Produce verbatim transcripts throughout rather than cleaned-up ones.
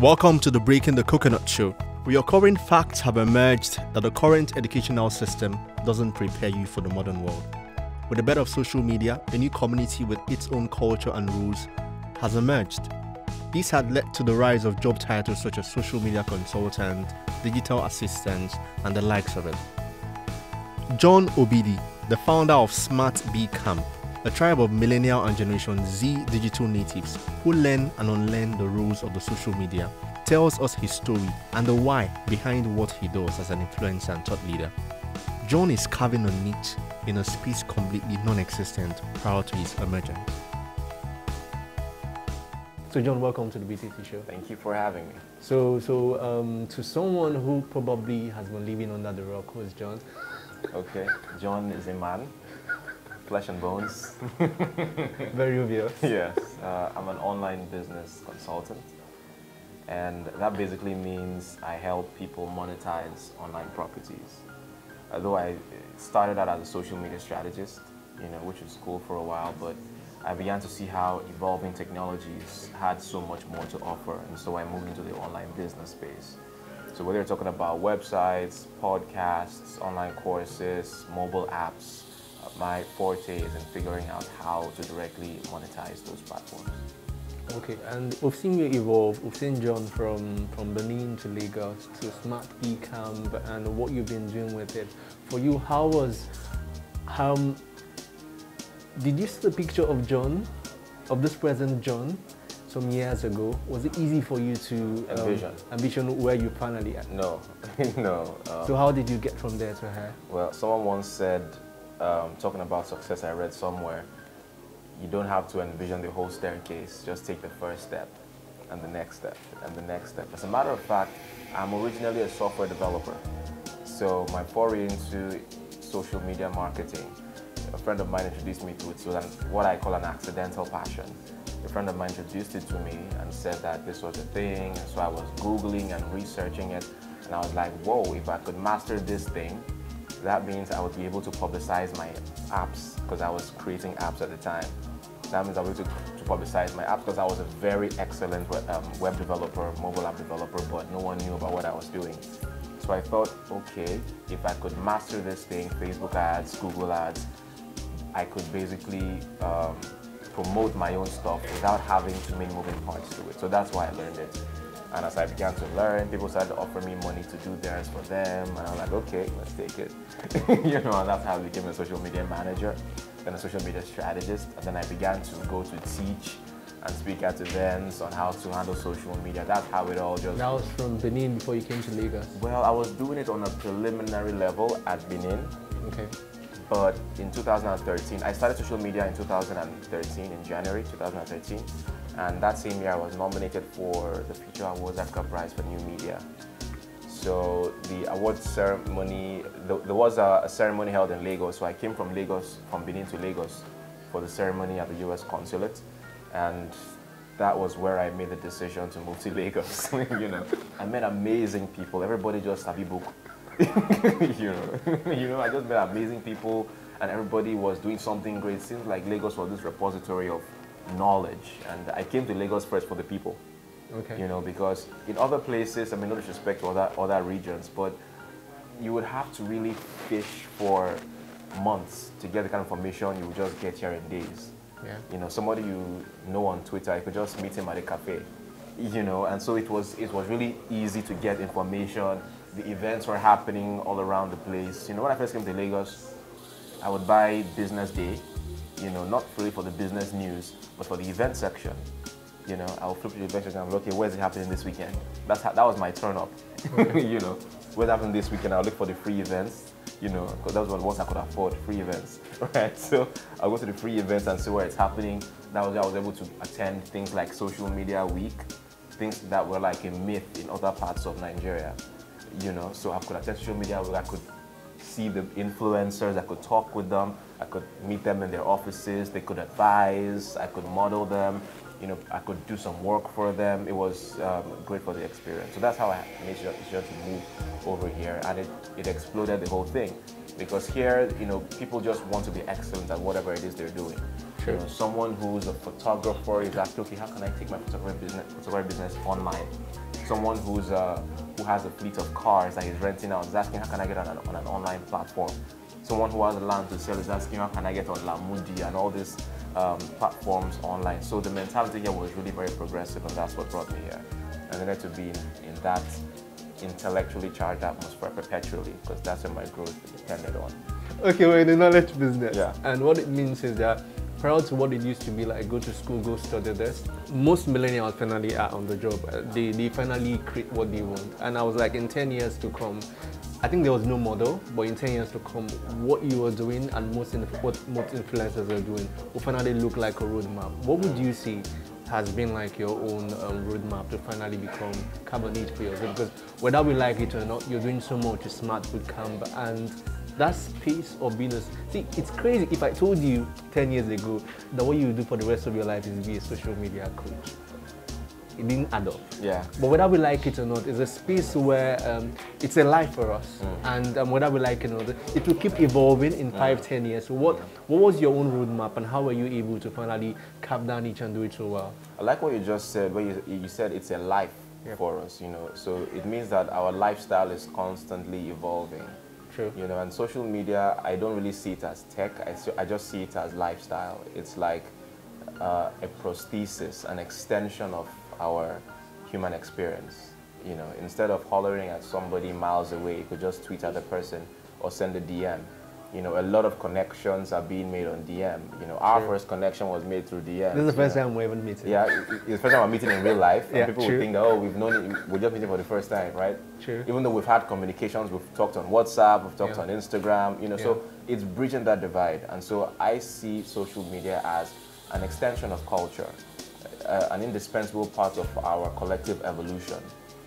Welcome to the Breaking the Coconut Show. Recurring facts have emerged that the current educational system doesn't prepare you for the modern world. With the birth of social media, a new community with its own culture and rules has emerged. This had led to the rise of job titles such as social media consultant, digital assistant, and the likes of it. John Obidi, the founder of Smart B Camp, a tribe of millennial and Generation Z digital natives who learn and unlearn the rules of the social media, tells us his story and the why behind what he does as an influencer and thought leader. John is carving a niche in a space completely non-existent prior to his emergence. So John, welcome to the B T T Show. Thank you for having me. So, so um, to someone who probably has been living under the rock, who is John? Okay, John is a man, flesh and bones. Very obvious. Yes, uh, I'm an online business consultant. And that basically means I help people monetize online properties. Although I started out as a social media strategist, you know, which was cool for a while, but I began to see how evolving technologies had so much more to offer, and so I moved into the online business space. So whether you're talking about websites, podcasts, online courses, mobile apps, my forte is in figuring out how to directly monetize those platforms. Okay, and we've seen you evolve. We've seen John from, from Benin to Lagos to Smart B Camp and what you've been doing with it. For you, how was, um, did you see the picture of John, of this present John, some years ago? Was it easy for you to um, ambition. ambition where you finally at? No, no. Um, so how did you get from there to here? Well, someone once said, um, talking about success, I read somewhere, you don't have to envision the whole staircase, just take the first step, and the next step, and the next step. As a matter of fact, I'm originally a software developer, so my foray into social media marketing, a friend of mine introduced me to it, so that's what I call an accidental passion. A friend of mine introduced it to me and said that this was a thing, and so I was Googling and researching it, and I was like, whoa, if I could master this thing, that means I would be able to publicize my apps, because I was creating apps at the time. That means I was able to, to publicize my apps, because I was a very excellent um, web developer, mobile app developer, but no one knew about what I was doing. So I thought, okay, if I could master this thing, Facebook ads, Google ads, I could basically um, promote my own stuff without having too many moving parts to it. So that's why I learned it. And as I began to learn, people started to offer me money to do theirs for them, and I'm like, okay, let's take it. You know, and that's how I became a social media manager, then a social media strategist, and then I began to go to teach and speak at events on how to handle social media. That's how it all just... That was from Benin before you came to Lagos? Well, I was doing it on a preliminary level at Benin. Okay. But in two thousand thirteen, I started social media in two thousand thirteen, in January two thousand thirteen. And that same year, I was nominated for the Future Awards Africa Prize for New Media. So the awards ceremony, the, there was a, a ceremony held in Lagos. So I came from Lagos, from Benin to Lagos for the ceremony at the U S consulate. And that was where I made the decision to move to Lagos. You know, I met amazing people. Everybody just sabi book. you know, you know, I just met amazing people, and everybody was doing something great. It seems like Lagos was this repository of knowledge, and I came to Lagos first for the people. Okay. You know, because in other places, I mean, no disrespect to other other regions, but you would have to really fish for months to get the kind of information you would just get here in days. Yeah. You know, somebody you know on Twitter, you could just meet him at a cafe. You know, and so it was it was really easy to get information. The events were happening all around the place. You know, when I first came to Lagos, I would buy Business Day, you know, not really for the business news, but for the event section. You know, I would flip to the event section and I'm like, okay, where's it happening this weekend? That's how, that was my turn up, okay. You know, where's it happening this weekend? I'll look for the free events, you know, because that was what once I could afford, free events, right? So I'll go to the free events and see where it's happening. That was, I was able to attend things like Social Media Week, things that were like a myth in other parts of Nigeria. You know, so I could attend social media where I could see the influencers, I could talk with them, I could meet them in their offices, they could advise, I could model them, you know, I could do some work for them. It was um, great for the experience. So that's how I made sure to move over here, and it, it exploded the whole thing. Because here, you know, people just want to be excellent at whatever it is they're doing. Sure. You know, someone who's a photographer is asking, okay, how can I take my photography business, photography business online? Someone who's uh, who has a fleet of cars that he's renting out is asking, how can I get on an, on an online platform? Someone who has a land to sell is asking, how can I get on Lamudi and all these um, platforms online? So the mentality here was really very progressive, and that's what brought me here. And I needed to be in, in that intellectually charged atmosphere perpetually, because that's where my growth depended on. Okay, we're in the knowledge business. Yeah. And what it means is that prior to what it used to be like, go to school, go study this, most millennials finally are on the job. They, they finally create what they want. And I was like, in ten years to come, I think there was no model, but in ten years to come, what you are doing and most what most influencers are doing will finally look like a roadmap. What would you see has been like your own um, roadmap to finally become carbonate for yourself? Because whether we like it or not, you're doing so much to Smart Bootcamp, and that space of being a... See, it's crazy. If I told you ten years ago that what you do for the rest of your life is be a social media coach, it didn't add up. Yeah. But whether we like it or not, it's a space where um, it's a life for us. Mm. And um, whether we like it or not, it will keep evolving in mm. five, ten years. So what, what was your own roadmap, and how were you able to finally cap down each and do it so well? I like what you just said, where you, you said it's a life yeah. for us, you know. So it means that our lifestyle is constantly evolving. True. You know, and social media, I don't really see it as tech. I, so, I just see it as lifestyle. It's like uh, a prosthesis, an extension of our human experience. You know, instead of hollering at somebody miles away, you could just tweet at the person or send a D M. You know, a lot of connections are being made on D M. You know, our true. first connection was made through D M. This is the first know. time we're even meeting. Yeah, it's the first time we're meeting in real life. And yeah, people true. would think that, oh, we've known it, we're just meeting for the first time, right? True. Even though we've had communications, we've talked on WhatsApp, we've talked yeah. on Instagram, you know, yeah. so it's bridging that divide. And so I see social media as an extension of culture, uh, an indispensable part of our collective evolution.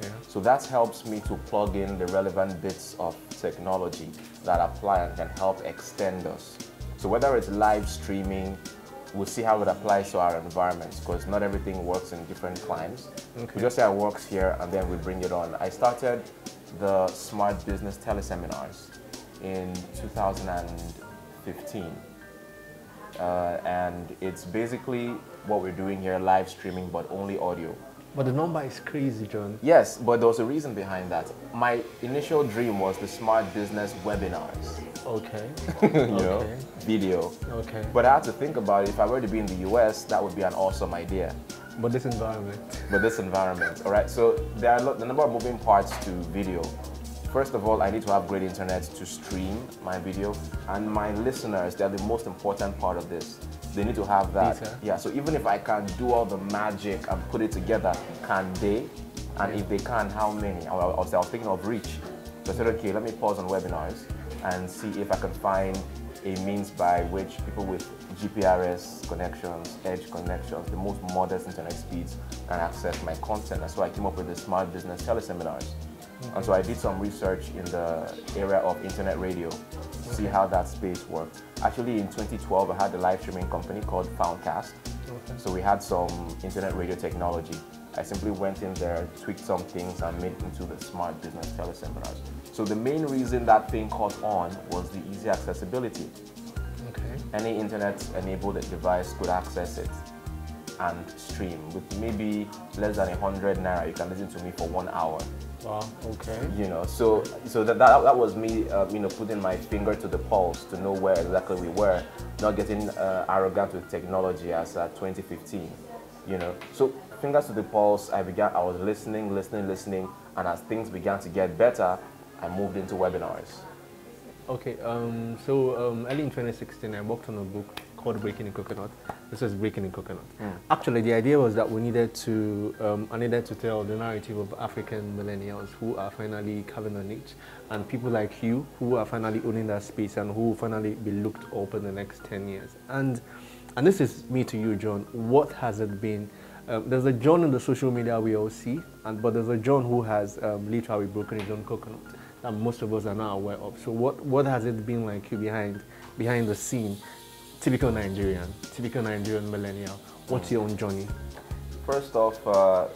Yeah. So that helps me to plug in the relevant bits of technology that apply and can help extend us. So whether it's live streaming, we'll see how it applies to our environments, because not everything works in different climes. Okay. We just say it works here and then we bring it on. I started the Smart Business Teleseminars in two thousand fifteen. Uh, and it's basically what we're doing here, live streaming, but only audio. But the number is crazy, John. Yes, but there was a reason behind that. My initial dream was the Smart Business webinars. Okay. you okay. know, video. Okay. But I had to think about it. If I were to be in the U S, that would be an awesome idea. But this environment. But this environment. All right. So there are the number of moving parts to video. First of all, I need to have great internet to stream my video, and my listeners, they're the most important part of this. They need to have that. Data. Yeah, so even if I can do all the magic and put it together, can they? And yeah. if they can, how many? I was, I was thinking of reach. So I said, okay, let me pause on webinars and see if I can find a means by which people with G P R S connections, edge connections, the most modest internet speeds can access my content. That's why I came up with the Smart Business Teleseminars. Okay. And so I did some research in the area of internet radio, to see how that space worked. Actually, in twenty twelve, I had a live streaming company called Foundcast. Okay. So we had some internet radio technology. I simply went in there, tweaked some things, and made it into the Smart Business Teleseminars. So the main reason that thing caught on was the easy accessibility. Okay. Any internet-enabled device could access it and stream. With maybe less than one hundred naira, you can listen to me for one hour. Wow, okay. You know, so so that that, that was me, uh, you know, putting my finger to the pulse to know where exactly we were, not getting uh, arrogant with technology as at twenty fifteen, you know. So fingers to the pulse, I began, I was listening, listening, listening, and as things began to get better, I moved into webinars. Okay, um, so um, early in twenty sixteen, I worked on a book called Breaking the Coconut. This was Breaking the Coconut. Mm. Actually, the idea was that we needed to, um, I needed to tell the narrative of African millennials who are finally carving a niche, and people like you who are finally owning that space and who will finally be looked up in the next ten years. And, and this is me to you, John. What has it been? Um, there's a John in the social media we all see, and but there's a John who has um, literally broken his own coconut that most of us are not aware of. So what, what has it been like you behind, behind the scene? Typical Nigerian, typical Nigerian millennial. What's your own journey? First off, uh,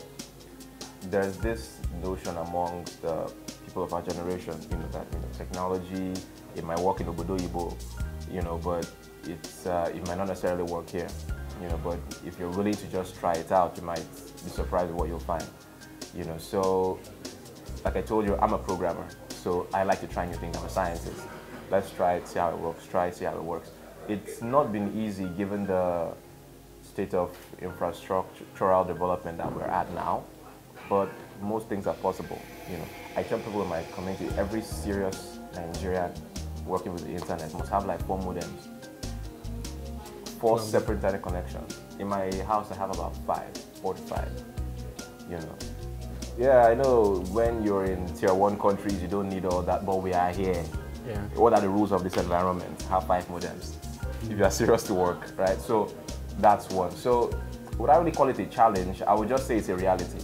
there's this notion amongst the people of our generation, you know, that you know, technology, it might work in Obodo Yibo, you know, but it's uh, it might not necessarily work here, you know. But if you're willing to just try it out, you might be surprised at what you'll find, you know. So, like I told you, I'm a programmer, so I like to try new things. I'm a scientist. Let's try it, see how it works. Try it, see how it works. It's not been easy given the state of infrastructural development that we're at now, but most things are possible, you know. I tell people in my community, every serious Nigerian working with the internet must have like four modems, four no. separate data connections. In my house, I have about five, four to five, you know. Yeah, I know when you're in tier one countries, you don't need all that, but we are here. Yeah. What are the rules of this environment? Have five modems, if you are serious to work, right? So that's one. So would I really call it a challenge? I would just say it's a reality.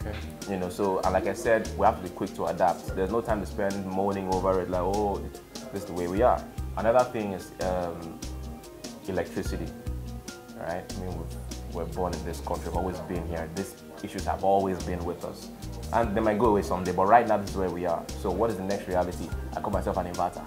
Okay. You know, so, and like I said, we have to be quick to adapt. There's no time to spend moaning over it, like, oh, this is the way we are. Another thing is um, electricity, right? I mean, we're born in this country, we've always been here. These issues have always been with us. And they might go away someday, but right now this is where we are. So what is the next reality? I call myself an inverter.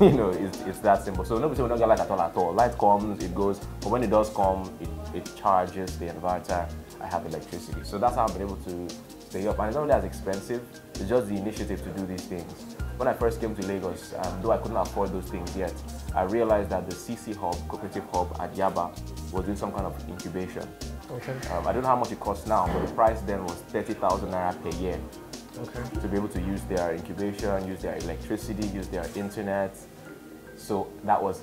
You know, it's, it's that simple. So nobody say we don't get light at all at all. Light comes, it goes, but when it does come, it, it charges the inverter. I have electricity. So that's how I've been able to stay up. And it's not really as expensive, it's just the initiative to do these things. When I first came to Lagos, um, though I couldn't afford those things yet, I realized that the CcHub, Cooperative Hub at Yaba, was doing some kind of incubation. Okay. Um, I don't know how much it costs now, but the price then was thirty thousand naira per year. Okay. To be able to use their incubation, use their electricity, use their internet. So that was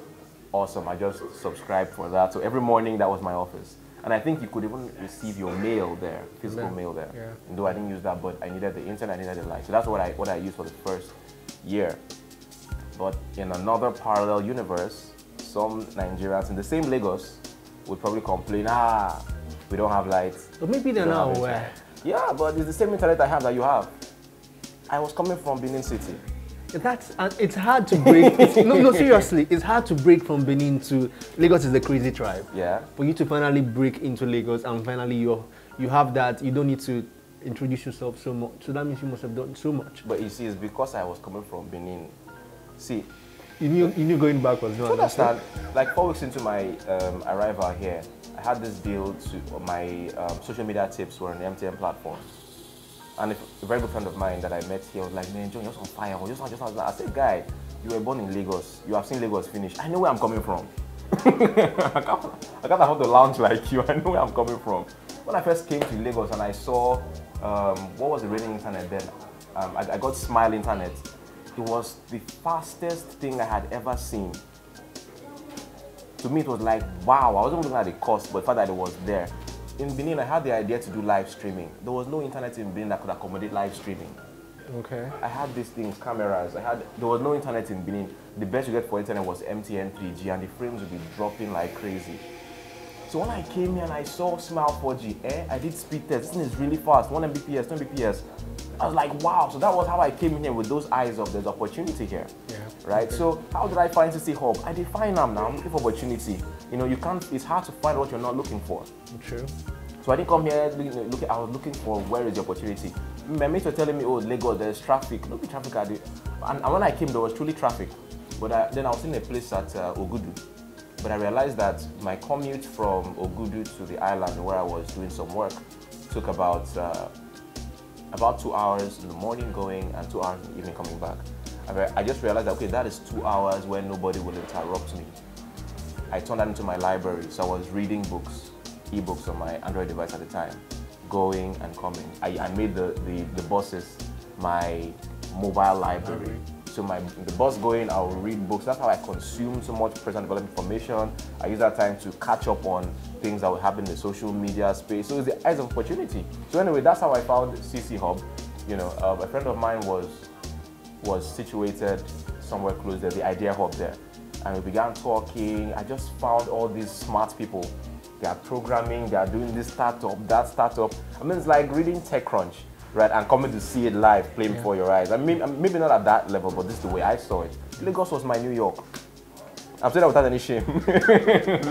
awesome. I just subscribed for that. So every morning, that was my office. And I think you could even receive your mail there, physical mail there. Yeah. And though I didn't use that, but I needed the internet, I needed the light. So that's what I, what I used for the first year. But in another parallel universe, some Nigerians in the same Lagos would probably complain, ah, we don't have lights. But maybe they're not aware. Yeah, but it's the same internet I have that you have. I was coming from Benin City. That's, uh, it's hard to break. It's, no, no, seriously, it's hard to break from Benin to Lagos. Is the crazy tribe. Yeah. For you to finally break into Lagos and finally you you have that, you don't need to introduce yourself so much. So that means you must have done so much. But you see, it's because I was coming from Benin. See, you knew you knew going backwards. No, understand? Like four weeks into my um, arrival here, I had this deal to my um, social media tips were on the M T N platform. And a very good friend of mine that I met here was like, man, John, you're just on fire. You're just on, just on. I said, guy, you were born in Lagos. You have seen Lagos finish. I know where I'm coming from. I can't, I can't afford to lounge like you. I know where I'm coming from. When I first came to Lagos and I saw, um, what was the reigning internet then? Um, I, I got Smile Internet. It was the fastest thing I had ever seen. To me, it was like, wow. I wasn't looking at the cost, but the fact that it was there. In Benin, I had the idea to do live streaming. There was no internet in Benin that could accommodate live streaming. Okay. I had these things, cameras. I had. There was no internet in Benin. The best you get for internet was M T N three G, and the frames would be dropping like crazy. So when I came here and I saw Smile four G, eh? I did speed test. This thing is really fast. one megabits per second, ten megabits per second. I was like, wow. So that was how I came in here with those eyes of there's opportunity here. Yeah. Right? Okay. So how did I find CcHub? I did find them now. I'm looking for opportunity. You know, you can't, it's hard to find what you're not looking for. True. So I didn't come here looking, looking I was looking for where is the opportunity. My mates were telling me, oh, Lagos, there's traffic. Look at traffic at it. And, and when I came, there was truly traffic. But I, then I was in a place at uh, Ogudu. But I realized that my commute from Ogudu to the island where I was doing some work took about uh, about two hours in the morning going and two hours in the evening coming back. I just realized that, okay, that is two hours where nobody will interrupt me. I turned that into my library, so I was reading books, e-books on my Android device at the time, going and coming. I, I made the, the, the buses my mobile library. So my, the bus going, I'll read books. That's how I consumed so much personal development information. I use that time to catch up on things that would happen in the social media space. So it's the eyes of opportunity. So anyway, that's how I found CcHub. You know, uh, a friend of mine was was situated somewhere close there, the Idea Hub there. And we began talking. I just found all these smart people. They are programming, they are doing this startup, that startup. I mean, it's like reading TechCrunch, right? And coming to see it live, playing yeah. before your eyes. I mean, maybe not at that level, but this is the way I saw it. Lagos was my New York. I've said that without any shame.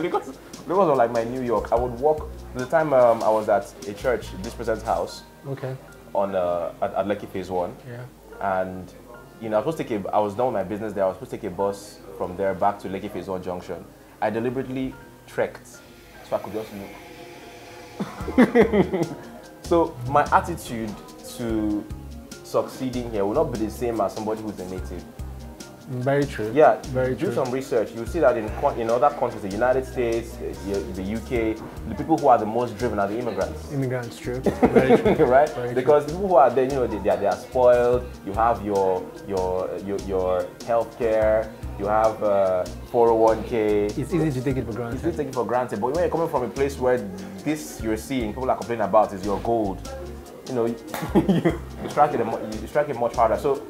Lagos, Lagos was like my New York. I would walk, the time um, I was at a church, this person's house, okay, on uh, at, at Lekki Phase one. Yeah. And, you know, I was supposed to take a, I was done with my business there, I was supposed to take a bus from there back to Lekki Phase one Junction, I deliberately trekked so I could just look. So my attitude to succeeding here will not be the same as somebody who's a native. Very true. Yeah, very do true. Some research. You see that in in other countries, the United States, the U K, the people who are the most driven are the immigrants. Immigrants, true. Very true. Right? Very because true. People who are there, you know, they, they are they are spoiled. You have your your your your healthcare. You have uh, four oh one K. It's easy to take it for granted. It's easy to take it for granted. But when you're coming from a place where this you're seeing people are complaining about is your gold, you know, you strike it you strike it much harder. So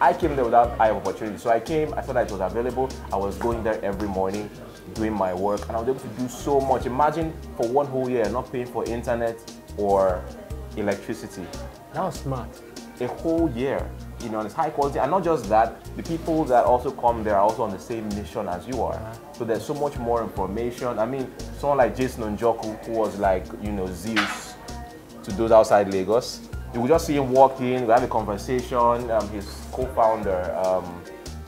I came there without eye of opportunity. So I came, I saw that it was available. I was going there every morning, doing my work, and I was able to do so much. Imagine for one whole year, not paying for internet or electricity. That was smart. A whole year, you know, and it's high quality. And not just that, the people that also come there are also on the same mission as you are. So there's so much more information. I mean, someone like Jason Njoku, who was like, you know, Zeus to those outside Lagos. You would just see him walk in, we have a conversation. Um, his co-founder, um,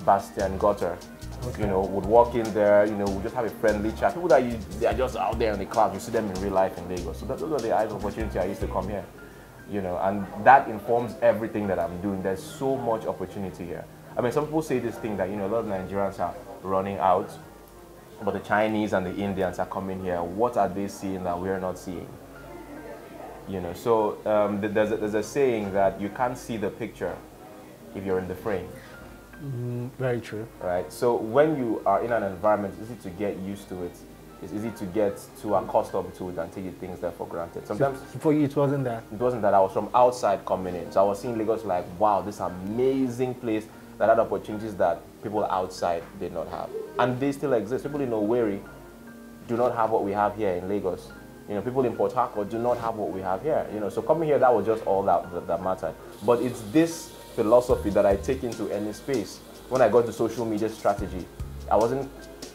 Bastian Gutter, okay. you know, would walk in there, you know, we just have a friendly chat. People that you, they are just out there in the club, you see them in real life in Lagos. So that, those are the eyes of opportunity I used to come here, you know, and that informs everything that I'm doing. There's so much opportunity here. I mean, some people say this thing that, you know, a lot of Nigerians are running out, but the Chinese and the Indians are coming here. What are they seeing that we're not seeing? You know, so um, there's, a, there's a saying that you can't see the picture if you're in the frame. Mm, very true. Right. So when you are in an environment, it's easy to get used to it. It's easy to get too accustomed to it and take things there for granted. Sometimes so for you, it wasn't that. It wasn't that. I was from outside coming in, so I was seeing Lagos like, wow, this amazing place that had opportunities that people outside did not have, and they still exist. People in Owerri do not have what we have here in Lagos. You know, people in Port Harcourt do not have what we have here. You know, so coming here, that was just all that, that that mattered. But it's this philosophy that I take into any space. When I got to social media strategy, I wasn't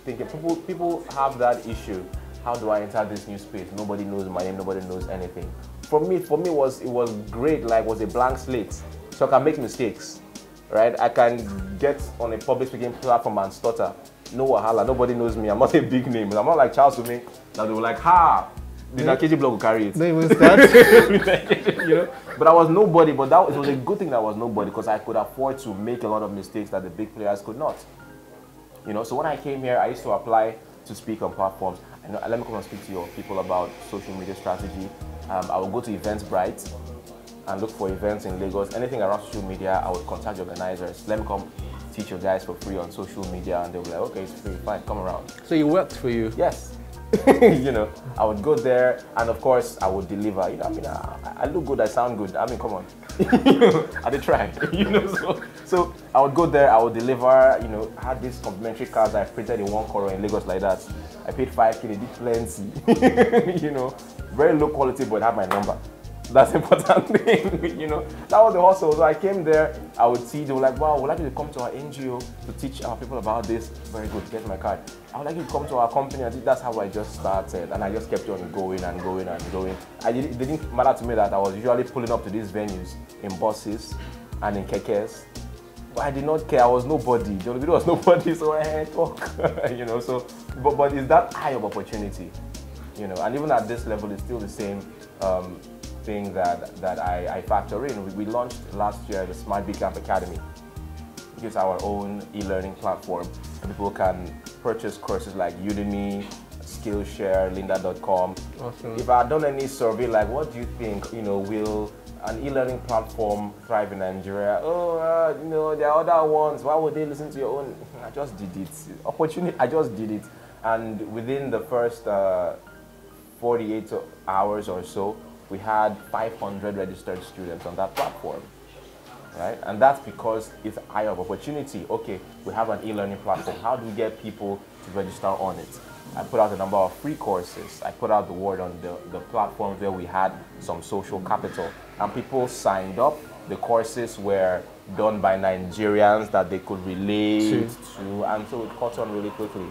thinking people people have that issue. How do I enter this new space? Nobody knows my name. Nobody knows anything. For me, for me, it was it was great. Like it was a blank slate, so I can make mistakes, right? I can get on a public speaking platform and stutter. No wahala. Nobody knows me. I'm not a big name. I'm not like Charles Umeh. Now they were like, ha. The K G blog will carry it. No, even start. You know? But I was nobody, but that was, it was a good thing that I was nobody because I could afford to make a lot of mistakes that the big players could not. You know, so when I came here, I used to apply to speak on platforms. And let me come and speak to your people about social media strategy. Um, I would go to Eventbrite and look for events in Lagos. Anything around social media, I would contact the organizers. Let me come teach you guys for free on social media. And they were like, okay, it's free, fine, come around. So it worked for you? Yes. You know, I would go there, and of course, I would deliver. You know, I mean, I, I look good, I sound good. I mean, come on, I did try. You know, so, so I would go there, I would deliver. You know, I had these complimentary cards I printed in one corner in Lagos like that. I paid five k, they did plenty. You know, very low quality, but had my number. That's the important thing. You know, that was the hustle. So I came there, I would see, they were like, wow, would like you to come to our N G O to teach our people about this. Very good, get my card. I would like you to come to our company. I think that's how I just started. And I just kept on going and going and going. I, it didn't matter to me that I was usually pulling up to these venues in buses and in kekes. I did not care. I was nobody. John Obidi was nobody, so I had to talk. You know, so, but, but it's that eye of opportunity, you know, and even at this level, it's still the same. Um, thing that, that I, I factor in. We, we launched last year the Smart B Camp Academy, which is our own e-learning platform. People can purchase courses like Udemy, Skillshare, Lynda dot com. Awesome. If I had done any survey like, what do you think, you know, will an e-learning platform thrive in Nigeria? Oh, uh, you know, there are other ones. Why would they listen to your own? I just did it. Opportunity, I just did it. And within the first uh, forty-eight hours or so, we had five hundred registered students on that platform, right? And that's because it's an eye of opportunity. Okay, we have an e-learning platform. How do we get people to register on it? I put out a number of free courses. I put out the word on the, the platforms where we had some social capital. And people signed up. The courses were done by Nigerians that they could relate to. to and so it caught on really quickly.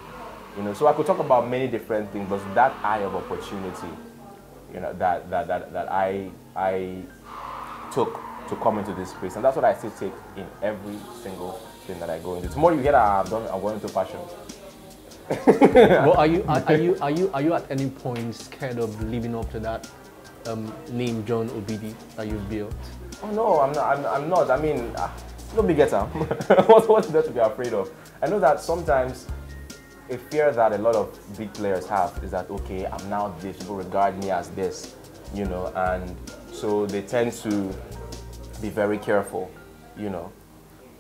You know, so I could talk about many different things, but that eye of opportunity, you know, that, that, that, that I, I took to come into this space. And that's what I still take in every single thing that I go into. Tomorrow you hear that I've done, I'm going into fashion. Well, are you are, are you are you are you at any point scared of living up to that um, name, John Obidi, that you've built? Oh no, I'm not. I'm, I'm not. I mean, uh, no big getter. What what's there to be afraid of? I know that sometimes a fear that a lot of big players have is that, okay, I'm now this, people regard me as this, you know, and so they tend to be very careful, you know.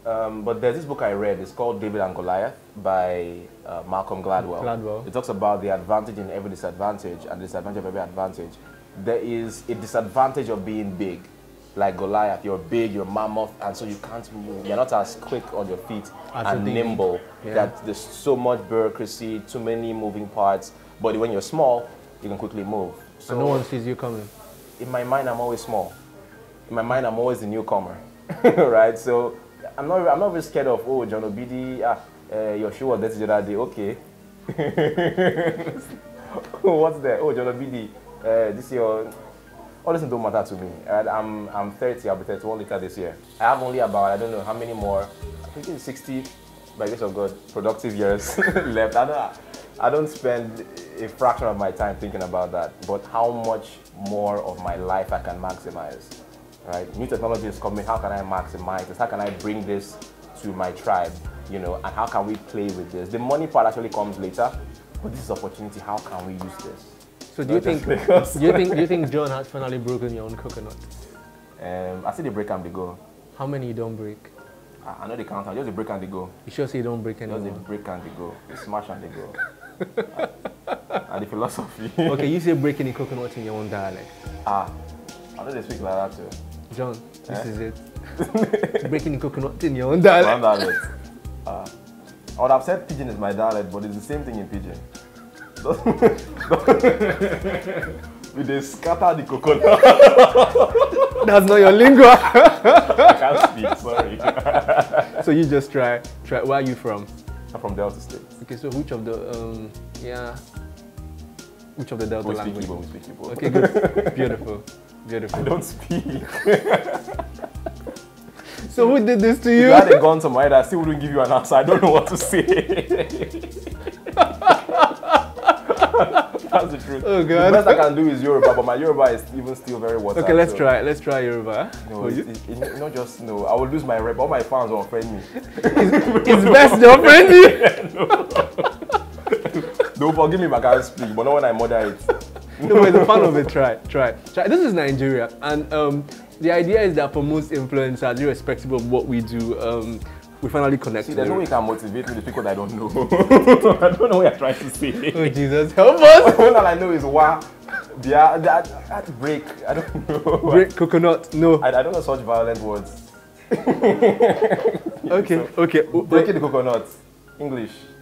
Um, but there's this book I read, it's called David and Goliath by uh, Malcolm Gladwell. Gladwell. It talks about the advantage in every disadvantage and the disadvantage of every advantage. There is a disadvantage of being big, like Goliath. You're big, you're mammoth, and so you can't move. You're not as quick on your feet as and nimble. Yeah. That there's so much bureaucracy, too many moving parts. But when you're small, you can quickly move. So and no one sees you coming. In my mind, I'm always small. In my mind, I'm always the newcomer, right? So I'm not. I'm not really scared of, oh, John Obidi. Ah, uh, your shoe was dirty the other day. Okay. What's there? Oh, John Obidi. Uh, this year. All this don't matter to me. I'm, I'm thirty, I'll be thirty-one later this year. I have only about, I don't know how many more, I think it's sixty, by grace of God, productive years left. I don't, I don't spend a fraction of my time thinking about that, but how much more of my life I can maximize, right? New technology is coming, how can I maximize this? How can I bring this to my tribe, you know, and how can we play with this? The money part actually comes later, but this is opportunity, how can we use this? So do you, think, do you think do you think John has finally broken your own coconut? Um, I see they break and they go. How many you don't break? I, I know they count. Just they break and they go. You sure say you don't break anymore? Just they break and they go. They smash and they go. uh, and the philosophy. Okay, you say breaking the coconut in your own dialect. Ah, I know they speak like that too. John, this eh? is it. Breaking the coconut in your own dialect. My own dialect. Uh, I would have said pidgin is my dialect, but it's the same thing in pidgin. We they scatter the coconut. That's not your lingua. I can't speak, sorry. So you just try, try. Where are you from? I'm from Delta State. Okay, so which of the, um, yeah, which of the Delta we language? Speak Igbo, we speak Igbo. Okay, good. Beautiful, beautiful. I don't speak. So who did this to you? If you had a gun to my head, I still wouldn't give you an answer. I don't know what to say. That's the truth. Oh God. The best I can do is Yoruba, but my Yoruba is even still very watered. Okay, let's so. try. Let's try Yoruba. No, it's, it's, it's not just no. I will lose my rep. All my fans will offend me. It's, it's best to offend you. No, forgive me if I can't speak, but not when I murder it. No, but the fun of it. Try, try, try. This is Nigeria, and um, the idea is that for most influencers, irrespective of what we do, um, we finally connect. See, there's no way you can motivate me to people that I don't know. I don't know what you're trying to say. Oh, Jesus, help us! All I know is wah, yeah, that, that break. I don't know. Break coconut. No. I, I don't know such violent words. Okay, so, okay. Breaking the coconut. English.